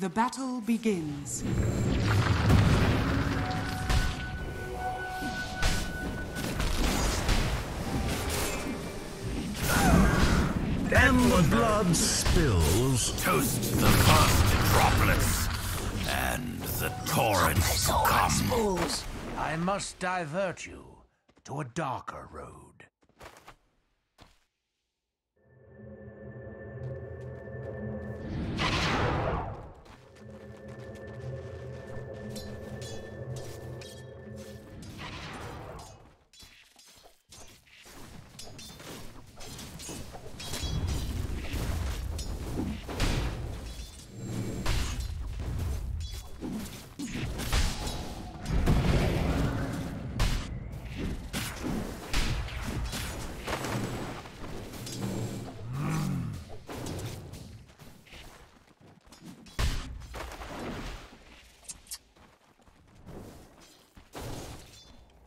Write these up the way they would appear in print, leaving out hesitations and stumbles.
The battle begins. And the blood spills. Toast the first droplets, and the torrents come. I must divert you to a darker road.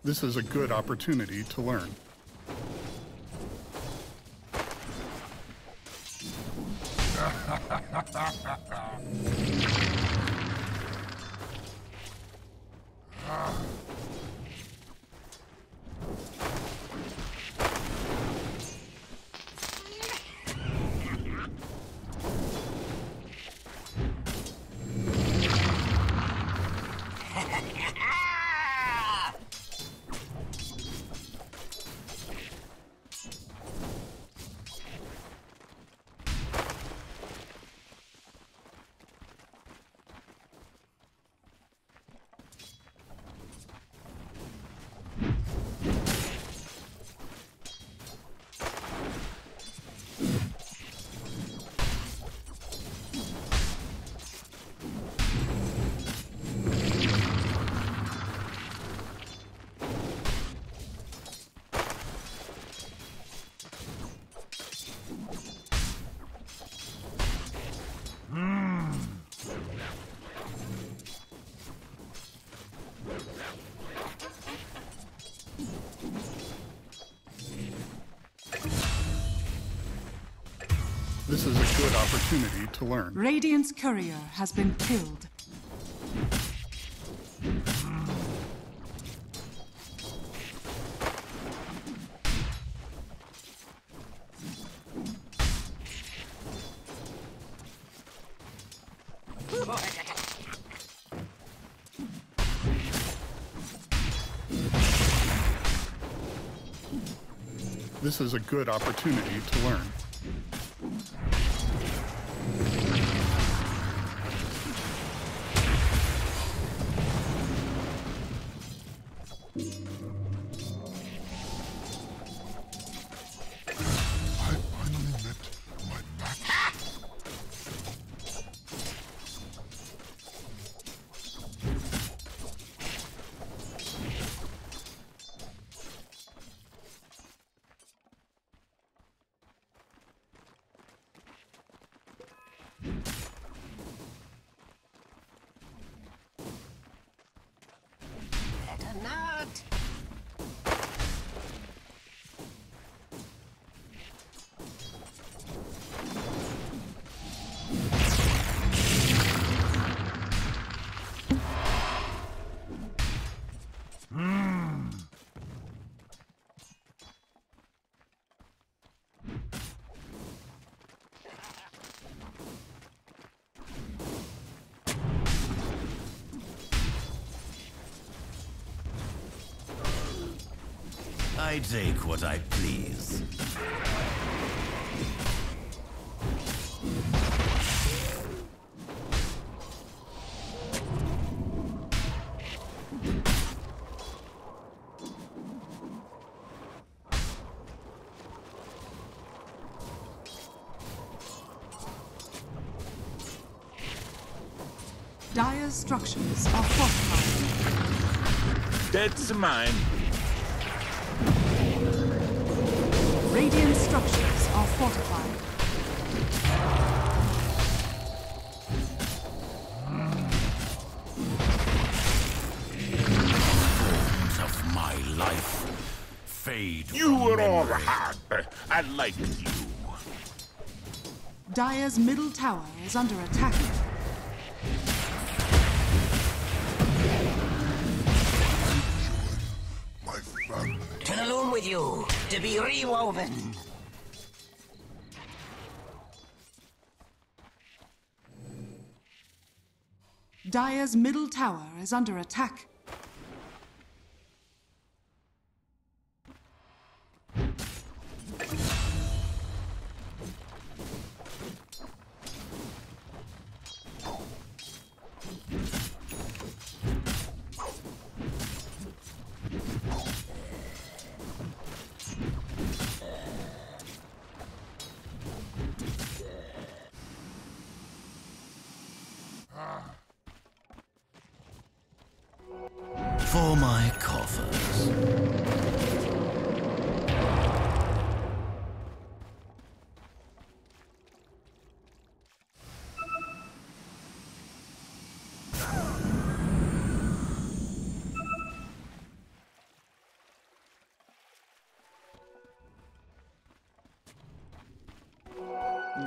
This is a good opportunity to learn. This is a good opportunity to learn. Radiant's courier has been killed. This is a good opportunity to learn. I take what I please. Dire's structures are fortified. That's mine. Radiant structures are fortified. Forms of my life, fade. You were memory. All hard. I liked you. Dire's middle tower is under attack. My family. Tunnel with you to be rewoven. Dire's middle tower is under attack. For my coffers.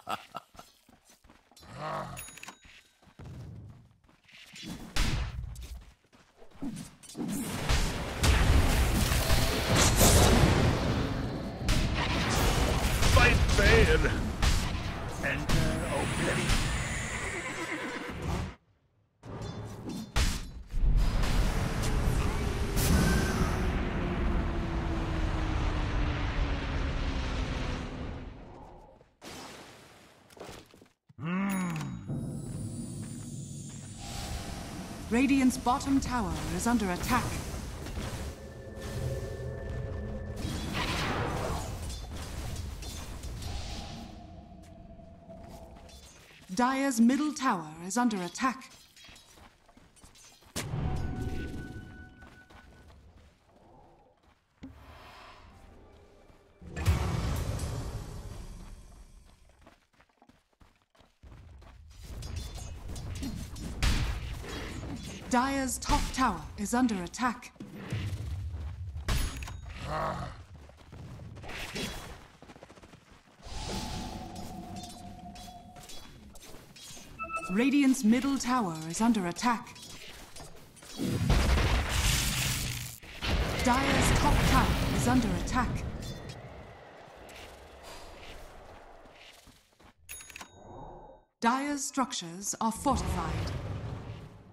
Enter oblivion. Radiant's bottom tower is under attack. Dire's middle tower is under attack. Dire's top tower is under attack. Radiant's middle tower is under attack. Dire's top tower is under attack. Dire's structures are fortified.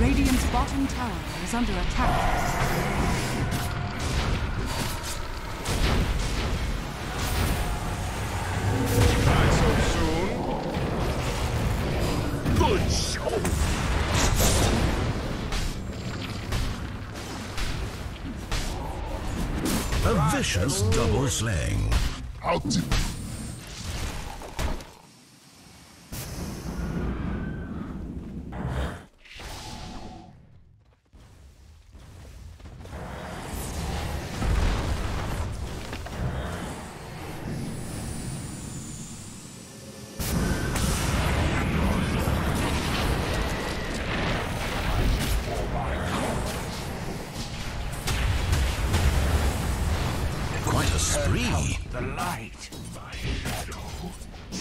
Radiant's bottom tower is under attack. A vicious double slaying. Out. The light, my shadow.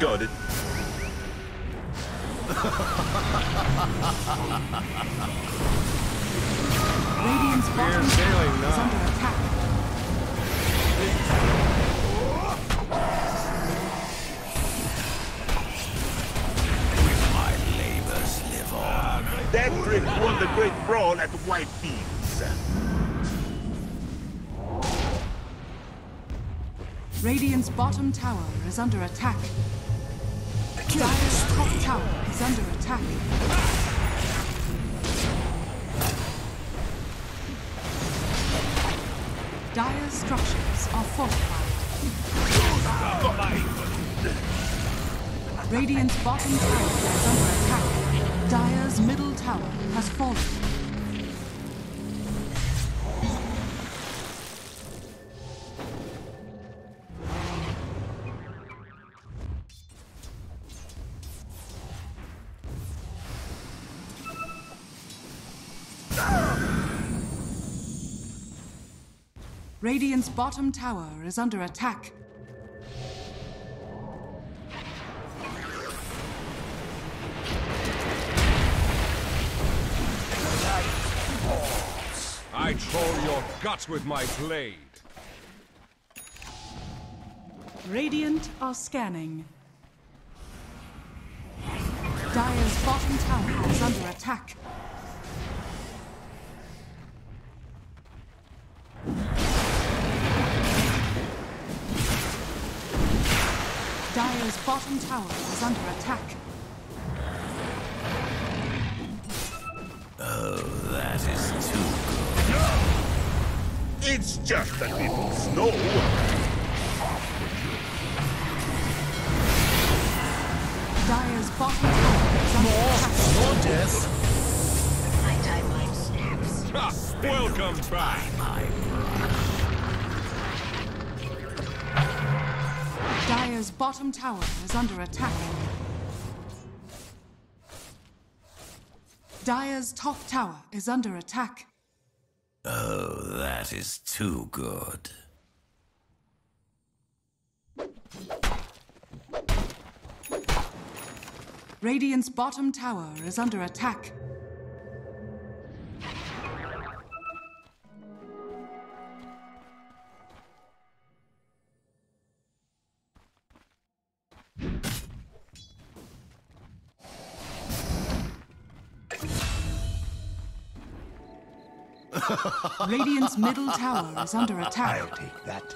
Got it. Radiant's bottom tower is under attack. That trick won the great brawl at Whitefields. Radiant's bottom tower is under attack. Dire's top tower is under attack. Dire's structures are fortified. Radiant's bottom tower is under attack. Dire's middle tower has fallen. Radiant's bottom tower is under attack. I troll your guts with my blade. Radiant are scanning. Dire's bottom tower is under attack. Dire's bottom tower is under attack. It's just that it was no Dire's bottom tower is under attack. More death. My timeline snaps. Ha! Welcome back, my brother. Dire's bottom tower is under attack. Dire's top tower is under attack. Oh, that is too good. Radiant's bottom tower is under attack. Radiant's middle tower is under attack. I'll take that.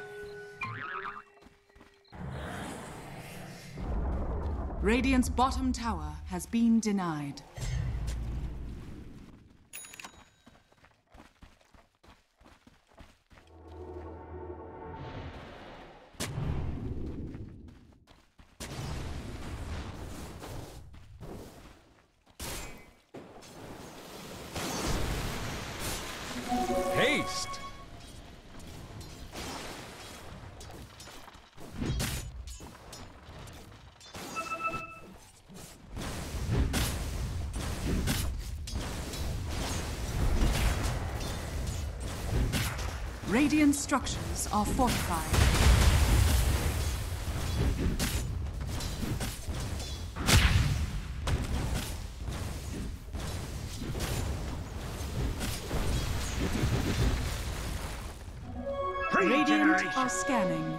Radiant's bottom tower has been denied. Haste! Radiant structures are fortified. Radiant are scanning.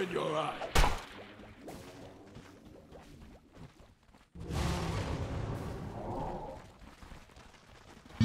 In your eye.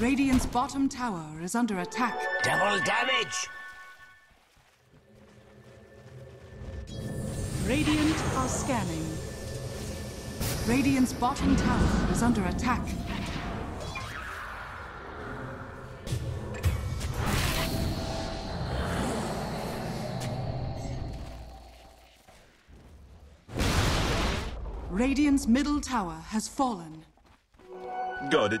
Radiant's bottom tower is under attack. Double damage! Radiant are scanning. Radiant's bottom tower is under attack. Radiant's middle tower has fallen. Got it.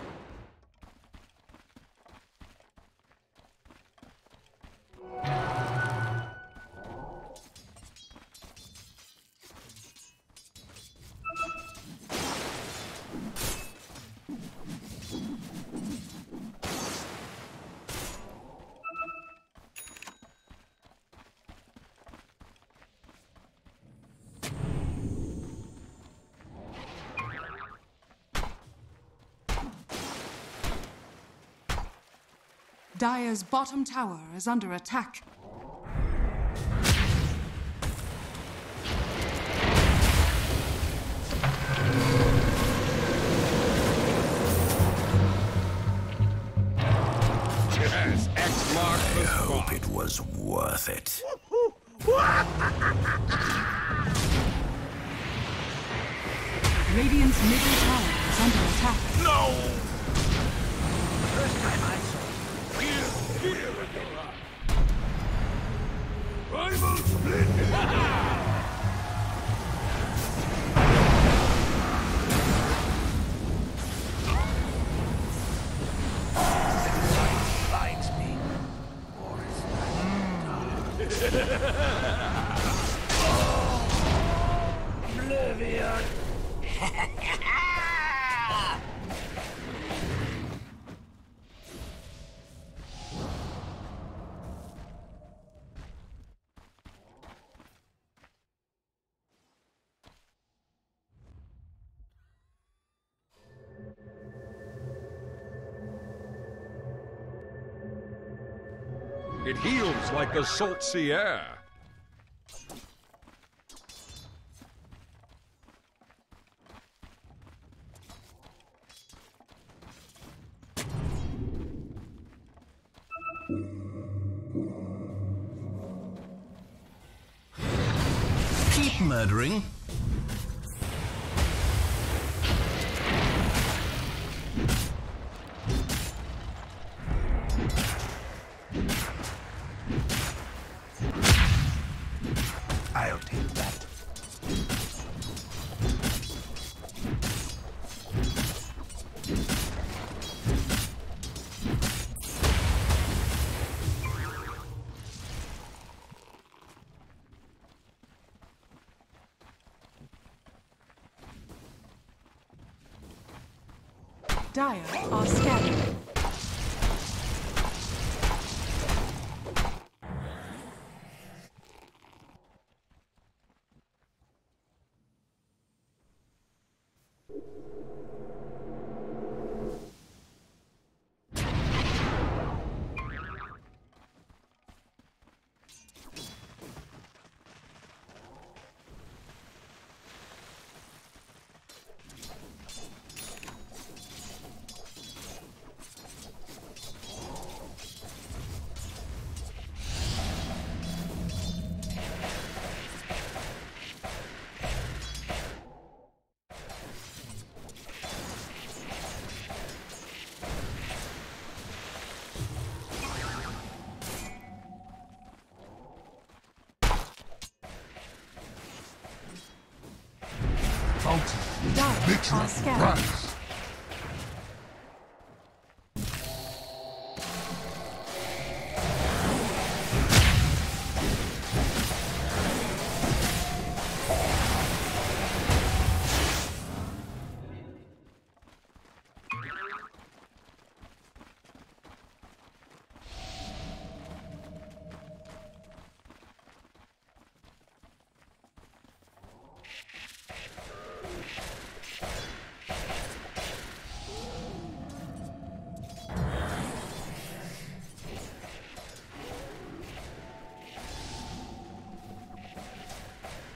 Dire's bottom tower is under attack. Yes, X marks the spot. I hope it was worth it. Radiant's middle tower is under attack. No! First time I saw. Rival split! Finds me, or is that Oblivion! It heals like the salt sea air. Keep murdering. Dire are scattered. Our scouts.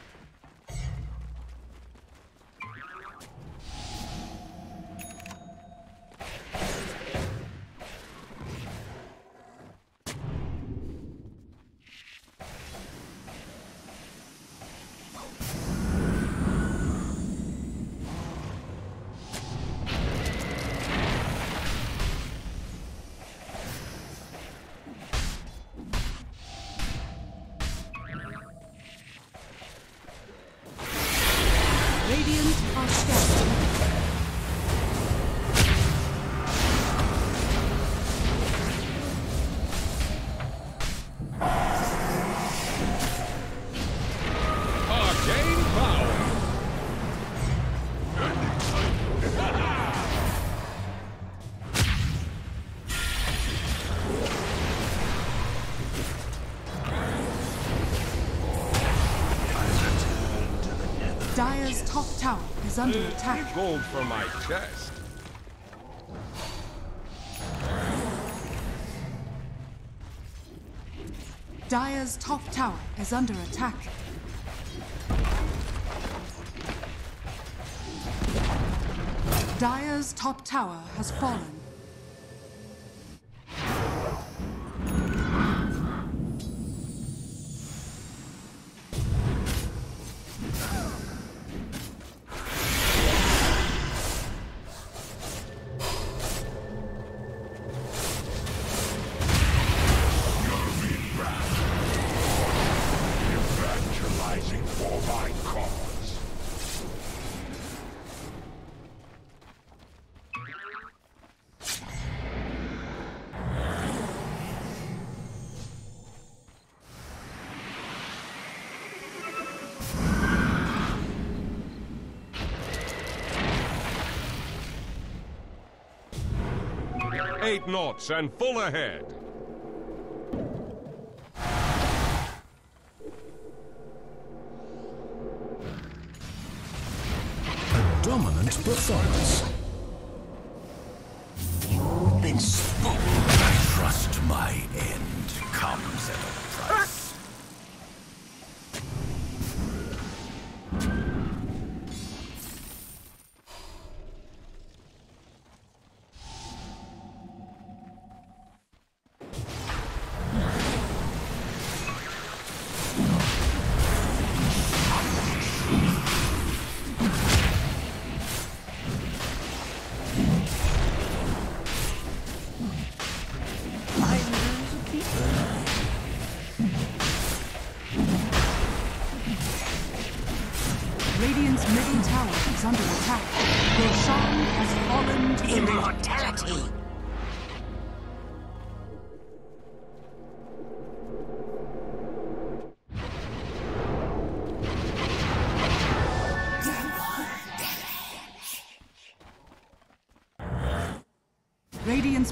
Dire's top tower is under attack. Gold for my chest. Dire's top tower is under attack. Dire's top tower has fallen. 8 knots and full ahead. A dominant performance. You've been spooked. I trust my end comes at a price. Radiant's middle tower is under attack. Roshan has fallen to immortality. Radiant's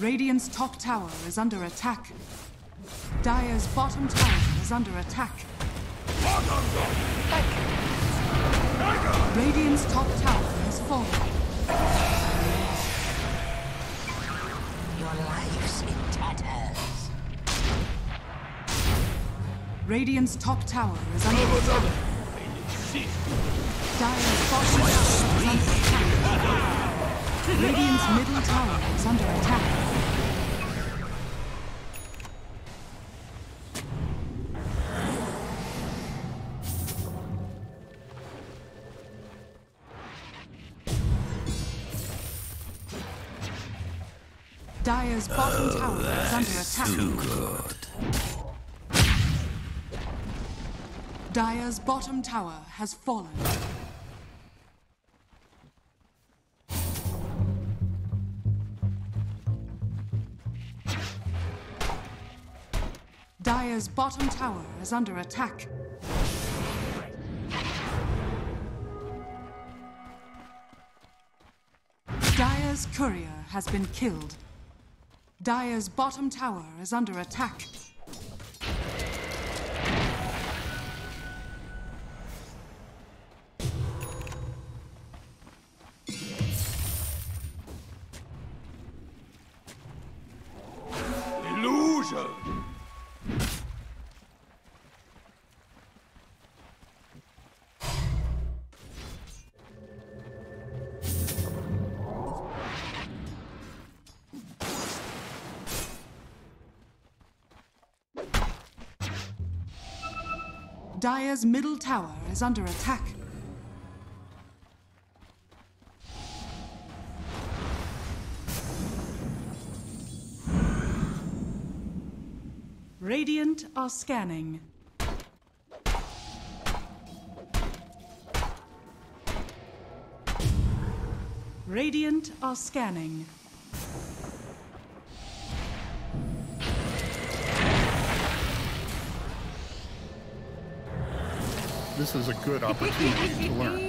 Radiant's top tower is under attack. Dire's bottom tower is under attack. Radiant's top tower has fallen. Your life's in tatters. Radiant's top tower is under attack. Dire's bottom tower is under attack. Radiant's middle tower is under attack. Dire's bottom tower is under attack. Too good. Dire's bottom tower has fallen. Dire's bottom tower is under attack. Dire's courier has been killed. Dire's bottom tower is under attack. Illusion! Dire's middle tower is under attack. Radiant are scanning. Radiant are scanning. This is a good opportunity to learn.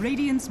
Radiant's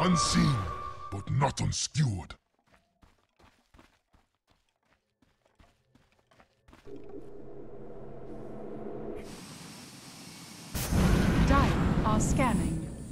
Unseen, but not obscured. Dire are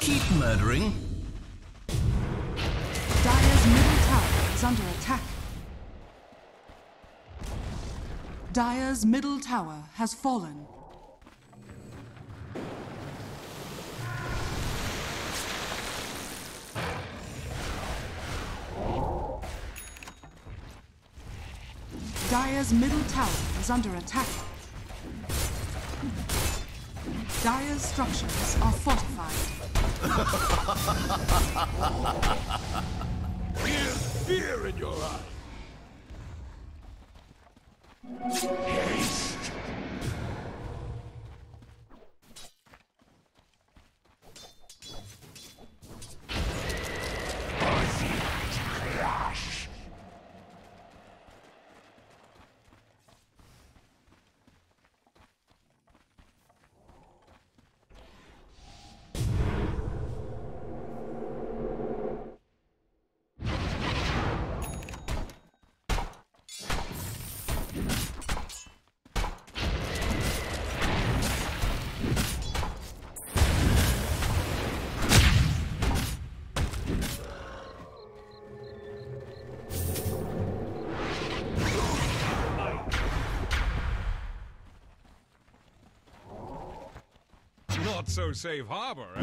Keep murdering. Dire's middle tower is under attack. Dire's middle tower has fallen. Dire's middle tower is under attack. Dire's structures are fortified. There's fear in your eyes. Haste. Crash. Not so safe harbor, eh?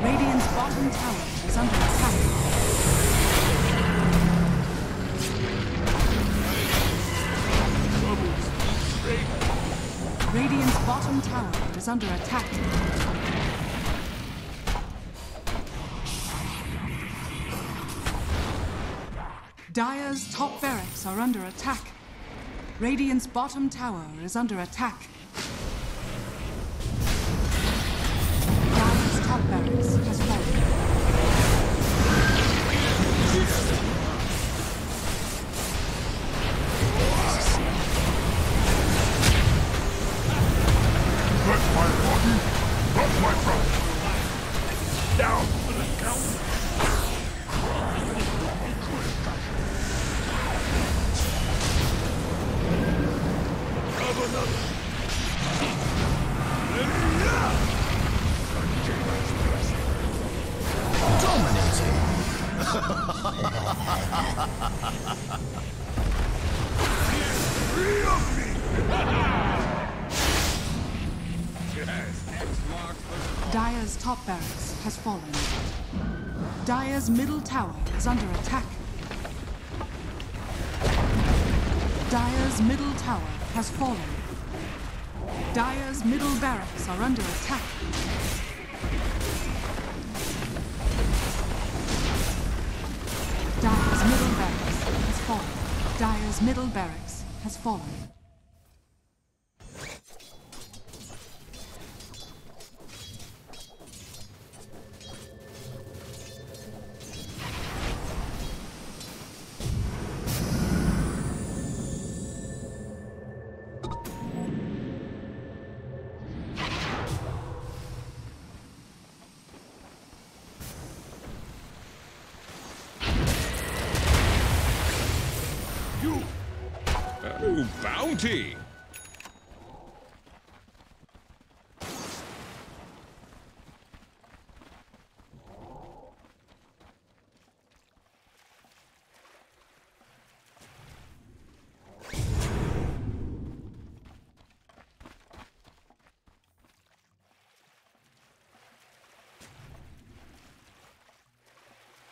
Radiant's bottom tower is under attack. Radiant's bottom tower is under attack. Dire's top barracks are under attack. Radiant's bottom tower is under attack. Dire's top barracks has fallen. Dire's top barracks has fallen. Dire's middle tower is under attack. Dire's middle tower has fallen. Dire's middle barracks are under attack. Dire's middle barracks has fallen. Dire's middle barracks has fallen. Oh, bounty!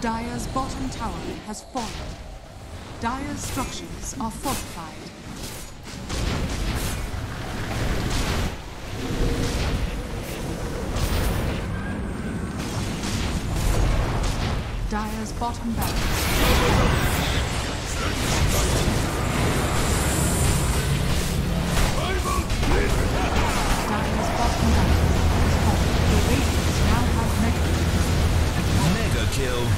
Dire's bottom tower has fallen. Dire's structures are fortified. Dire's bottom barracks. Dire's bottom barracks. The Radiant now has mega kill. Mega kill.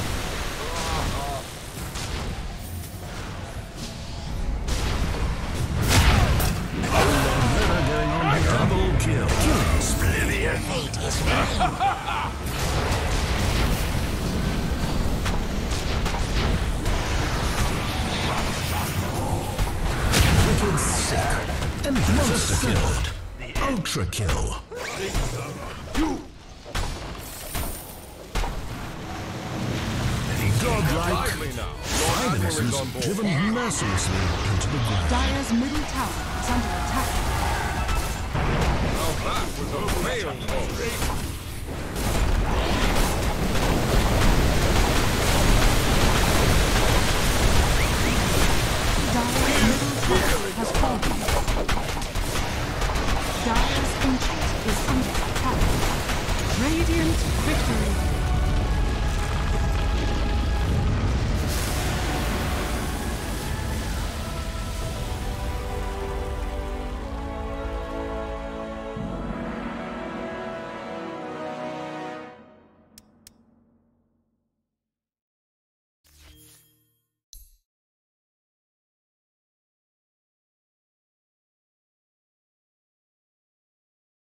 Ultra kill. A godlike Ivanus is driven mercilessly into the ground. Dire's middle tower is under attack. Now that was a failed move. Dire's middle tower has fallen. Dire's ancient is under attack. Radiant victory.